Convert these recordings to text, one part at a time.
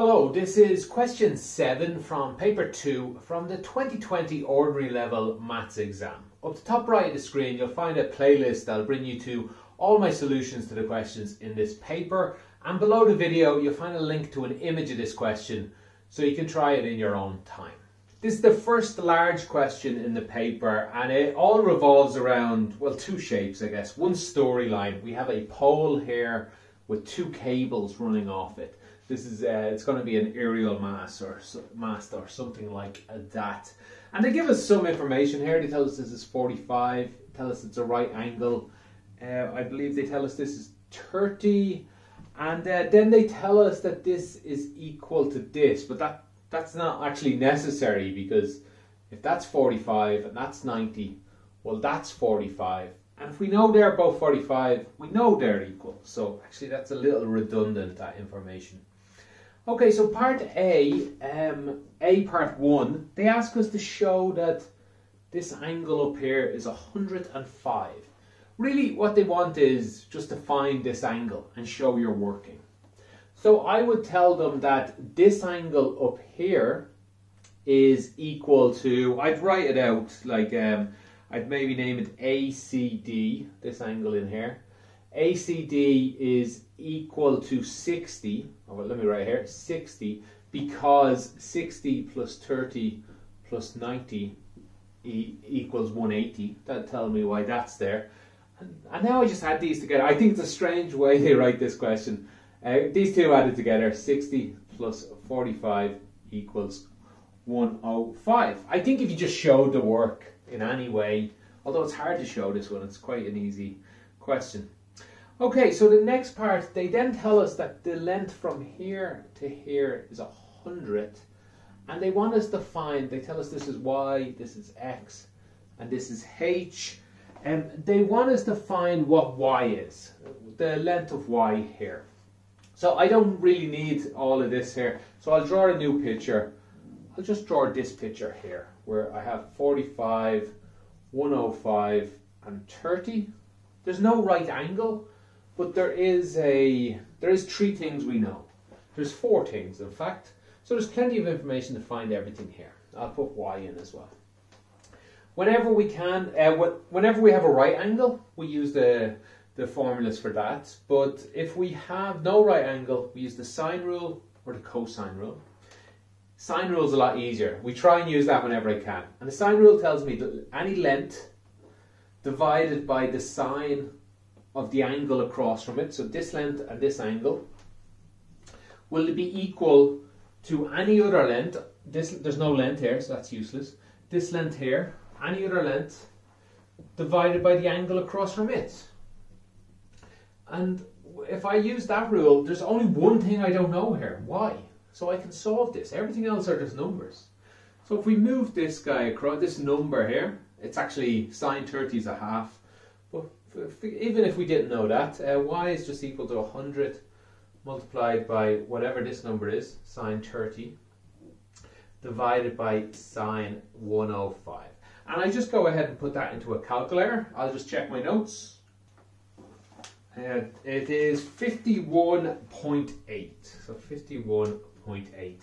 Hello, this is question 7 from paper 2 from the 2020 Ordinary Level Maths exam. Up the top right of the screen you'll find a playlist that'll bring you to all my solutions to the questions in this paper, and below the video you'll find a link to an image of this question so you can try it in your own time. This is the first large question in the paper and it all revolves around, well, two shapes I guess. One storyline, we have a pole here with two cables running off it. This is it's going to be an aerial mast or something like that. And they give us some information here. They tell us this is 45. Tell us it's a right angle. I believe they tell us this is 30. And then they tell us that this is equal to this. But that's not actually necessary, because if that's 45 and that's 90, well, that's 45. And if we know they're both 45, we know they're equal. So actually that's a little redundant, that information. Okay, so part A part 1, they ask us to show that this angle up here is 105. Really what they want is just to find this angle and show you're working. So I would tell them that this angle up here is equal to, I'd write it out like, I'd maybe name it ACD, this angle in here. ACD is equal to 60, oh, well, let me write here, 60, because 60 plus 30 plus 90 equals 180. That'll tell me why that's there. And now I just add these together. I think it's a strange way they write this question. These two added together, 60 plus 45 equals 105. I think if you just showed the work in any way, although it's hard to show this one, it's quite an easy question. Okay, so the next part, they then tell us that the length from here to here is 100, and they want us to find, they tell us this is y, this is x, and this is h, and they want us to find what y is, the length of y here. So I don't really need all of this here, so I'll draw a new picture. I'll just draw this picture here, where I have 45, 105, and 30. There's no right angle. But there is three things we know. There's four things, in fact. So there's plenty of information to find everything here. I'll put y in as well. Whenever we can, whenever we have a right angle, we use the formulas for that. But if we have no right angle, we use the sine rule or the cosine rule. Sine rule is a lot easier. We try and use that whenever I can. And the sine rule tells me that any length divided by the sine of the angle across from it, so this length and this angle, will be equal to any other length. There's no length here, so that's useless. This length here, any other length, divided by the angle across from it. And if I use that rule, there's only one thing I don't know here, y. So I can solve this. Everything else are just numbers. So if we move this guy across, this number here, it's actually sine 30 is a half. But even if we didn't know that, y is just equal to 100 multiplied by whatever this number is, sine 30, divided by sine 105. And I just go ahead and put that into a calculator. I'll just check my notes. It is 51.8. So 51.8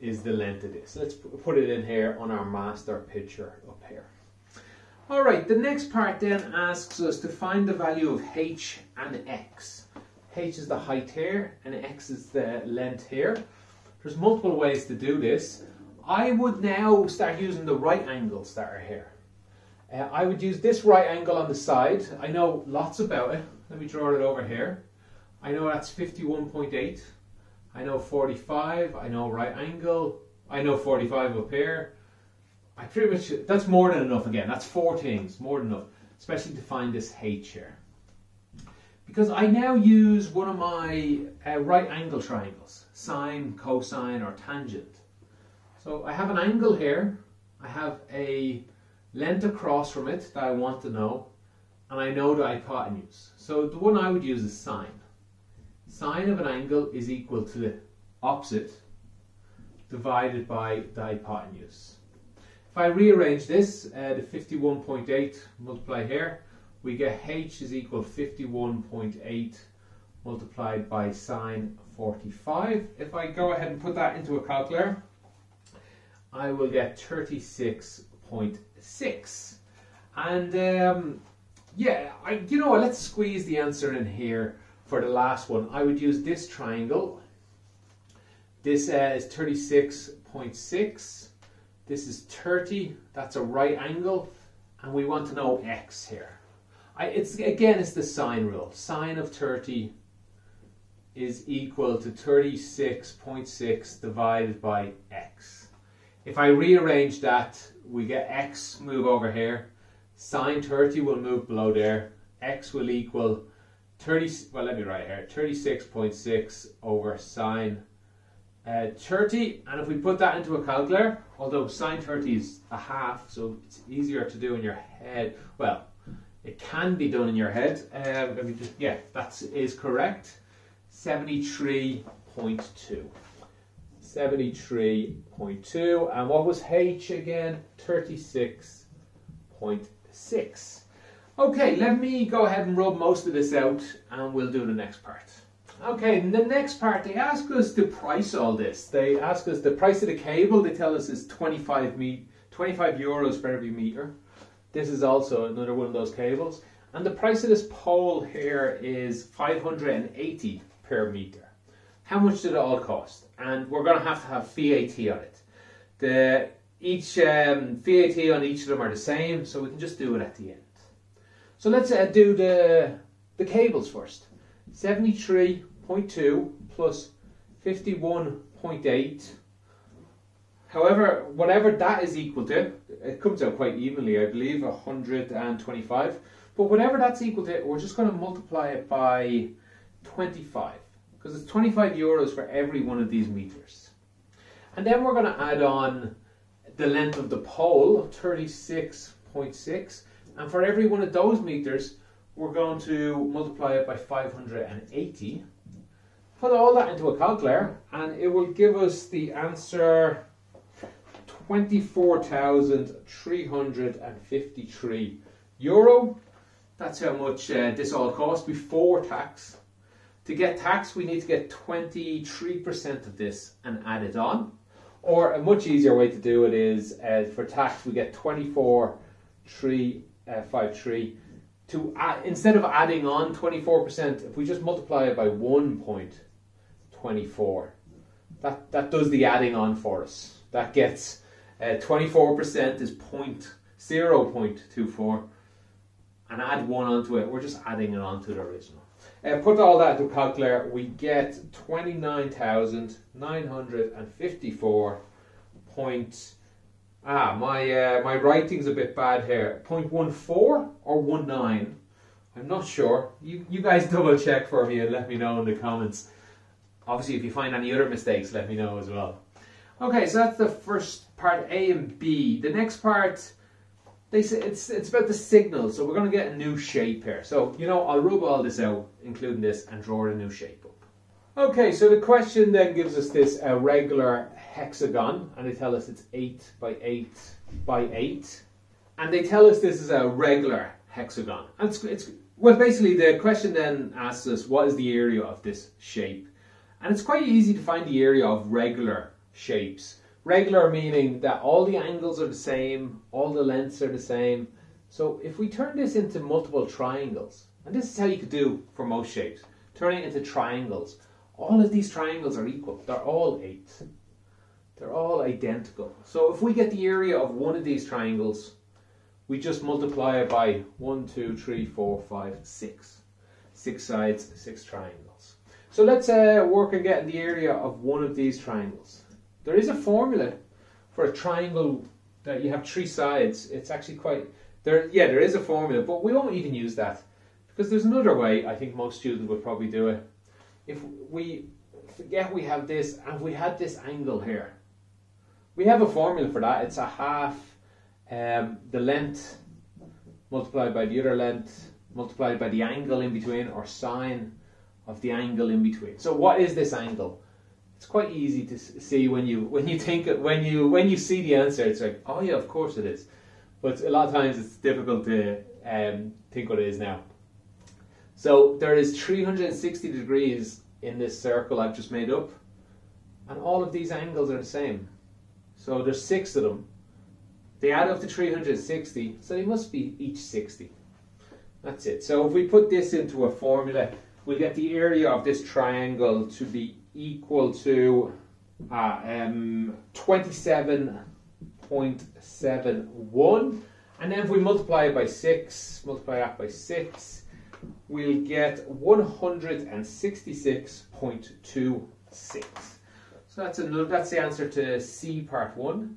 is the length of this. Let's put it in here on our master picture up here. Alright, the next part then asks us to find the value of h and x. H is the height here and x is the length here. There's multiple ways to do this. I would now start using the right angles that are here. I would use this right angle on the side. I know lots about it. Let me draw it over here. I know that's 51.8. I know 45. I know right angle. I know 45 up here. I pretty much, that's more than enough again. That's four things, more than enough, especially to find this h here. Because I now use one of my right angle triangles, sine, cosine, or tangent. So I have an angle here, I have a length across from it that I want to know, and I know the hypotenuse. So the one I would use is sine. Sine of an angle is equal to the opposite divided by the hypotenuse. If I rearrange this, the 51.8 multiply here, we get h is equal to 51.8 multiplied by sine 45. If I go ahead and put that into a calculator, I will get 36.6. And yeah, you know what, let's squeeze the answer in here for the last one. I would use this triangle. This is 36.6. This is 30. That's a right angle. And we want to know x here. It's the sine rule. Sine of 30 is equal to 36.6 divided by x. If I rearrange that, we get x move over here. Sine 30 will move below there. X will equal 30, well, let me write here, 36.6 over sine 30. And if we put that into a calculator, although sine 30 is a half, so it's easier to do in your head. Well, it can be done in your head. Yeah, that is correct. 73.2. 73.2. And what was h again? 36.6. Okay, let me go ahead and rub most of this out and we'll do the next part. Okay, in the next part they ask us to price all this. They ask us the price of the cable. They tell us is 25 euros for every meter. This is also another one of those cables. And the price of this pole here is 580 per meter. How much did it all cost? And we're going to have VAT on it. Each VAT on each of them are the same, so we can just do it at the end. So let's do the cables first. 73.2 plus 51.8. However, whatever that is equal to, it comes out quite evenly, I believe, 125. But whatever that's equal to, we're just going to multiply it by 25. Because it's 25 euros for every one of these meters. And then we're going to add on the length of the pole of 36.6. And for every one of those meters, we're going to multiply it by 580. Put all that into a calculator, and it will give us the answer 24,353 euro. That's how much this all cost before tax. To get tax, we need to get 23% of this and add it on. Or a much easier way to do it is for tax, we get 24,353. Instead of adding on 24%, if we just multiply it by 1.24, that does the adding on for us. That gets 24% is 0.24, and add 1 onto it. We're just adding it on to the original. Put all that into a calculator. We get 29,954 points. My writing's a bit bad here. 0.14 or 19? I'm not sure. You guys double check for me and let me know in the comments. Obviously, if you find any other mistakes, let me know as well. Okay, so that's the first part, A and B. The next part, they say it's about the signal. So we're going to get a new shape here. So, you know, I'll rub all this out, including this, and draw a new shape up. Okay, so the question then gives us this regular hexagon, and they tell us it's 8 by 8 by 8, and they tell us this is a regular hexagon. And well, basically the question then asks us what is the area of this shape, and it's quite easy to find the area of regular shapes. Regular meaning that all the angles are the same, all the lengths are the same. So if we turn this into multiple triangles, and this is how you could do for most shapes, turn it into triangles. All of these triangles are equal. They're all 8. They're all identical. So if we get the area of one of these triangles, we just multiply it by 1, 2, 3, 4, 5, 6. 6 sides, 6 triangles. So let's work on getting the area of one of these triangles. There is a formula for a triangle that you have 3 sides. It's actually quite... yeah, there is a formula, but we won't even use that. Because there's another way I think most students would probably do it. If we forget we have this, and we had this angle here. We have a formula for that. It's a half the length multiplied by the other length multiplied by the angle in between, or sine of the angle in between. So what is this angle? It's quite easy to see when you see the answer. It's like, oh yeah, of course it is. But a lot of times it's difficult to think what it is now. So there is 360 degrees in this circle I've just made up, and all of these angles are the same. So there's 6 of them. They add up to 360, so they must be each 60. That's it. So if we put this into a formula, we'll get the area of this triangle to be equal to 27.71, and then if we multiply it by 6, multiply that by 6, we'll get 166.26. So that's the answer to C part 1.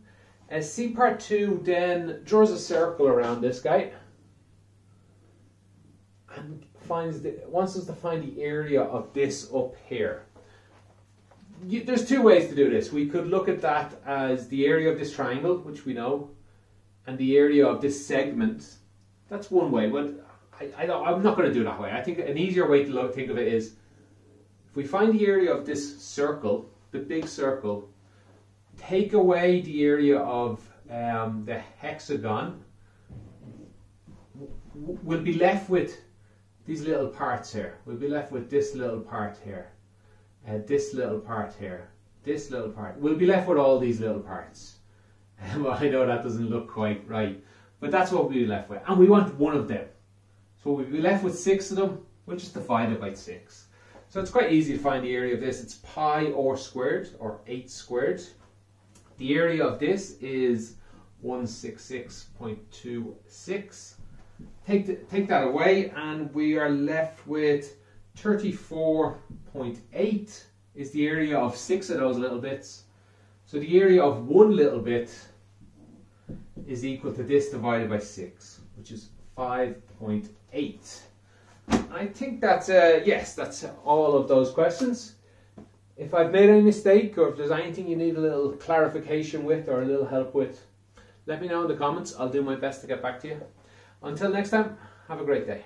And C part 2 then draws a circle around this guy and wants us to find the area of this up here. There's two ways to do this. We could look at that as the area of this triangle, which we know, and the area of this segment. That's one way, but I'm not going to do it that way. I think an easier way to think of it is, if we find the area of this circle, the big circle, take away the area of the hexagon, we'll be left with these little parts here. We'll be left with this little part here, this little part here, this little part. We'll be left with all these little parts. Well, I know that doesn't look quite right, but that's what we'll be left with. And we want one of them. So we'll be left with 6 of them. We'll just divide it by 6. So it's quite easy to find the area of this. It's pi r squared, or 8 squared. The area of this is 166.26. Take that away, and we are left with 34.8 is the area of 6 of those little bits. So the area of one little bit is equal to this divided by 6, which is 5.8. I think that's, yes, that's all of those questions. If I've made any mistake, or if there's anything you need a little clarification with or a little help with, let me know in the comments. I'll do my best to get back to you. Until next time, have a great day.